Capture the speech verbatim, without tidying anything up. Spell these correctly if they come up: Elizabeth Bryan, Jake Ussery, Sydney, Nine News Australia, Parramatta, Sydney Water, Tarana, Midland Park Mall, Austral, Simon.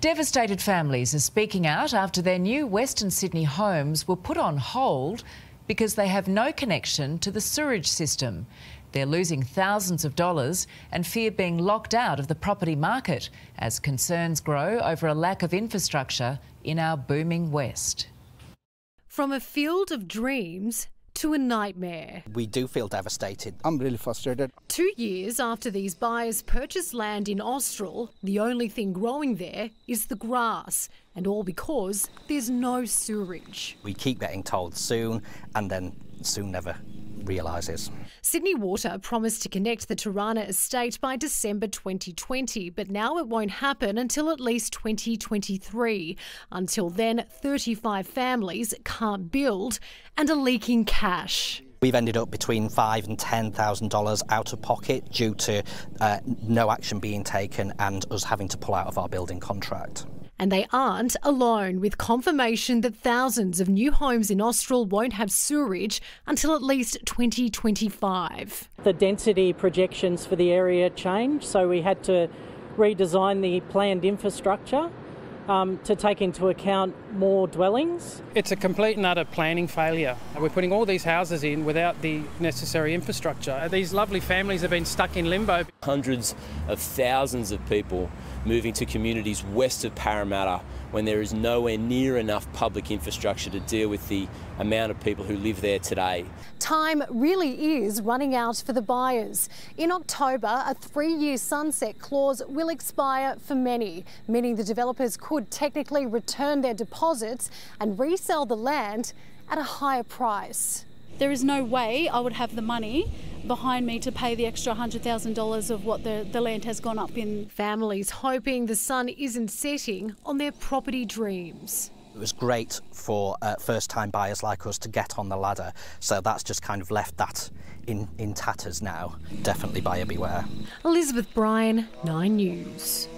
Devastated families are speaking out after their new Western Sydney homes were put on hold because they have no connection to the sewerage system. They're losing thousands of dollars and fear being locked out of the property market as concerns grow over a lack of infrastructure in our booming West. From a field of dreams to a nightmare. We do feel devastated. I'm really frustrated. Two years after these buyers purchased land in Austral, the only thing growing there is the grass, and all because there's no sewerage. We keep getting told soon and then soon never realises. Sydney Water promised to connect the Tarana estate by December twenty twenty, but now it won't happen until at least twenty twenty-three. Until then, thirty-five families can't build and are leaking cash. We've ended up between five and ten thousand dollars out of pocket due to uh, no action being taken and us having to pull out of our building contract. And they aren't alone, with confirmation that thousands of new homes in Austral won't have sewerage until at least twenty twenty-five. The density projections for the area changed, so we had to redesign the planned infrastructure um, to take into account more dwellings. It's a complete and utter planning failure. We're putting all these houses in without the necessary infrastructure. These lovely families have been stuck in limbo. Hundreds of thousands of people moving to communities west of Parramatta when there is nowhere near enough public infrastructure to deal with the amount of people who live there today. Time really is running out for the buyers. In October, a three-year sunset clause will expire for many, meaning the developers could technically return their deposits and resell the land at a higher price. There is no way I would have the money behind me to pay the extra one hundred thousand dollars of what the, the land has gone up in. Families hoping the sun isn't setting on their property dreams. It was great for uh, first-time buyers like us to get on the ladder, so that's just kind of left that in, in tatters now. Definitely buyer beware. Elizabeth Bryan, Nine News.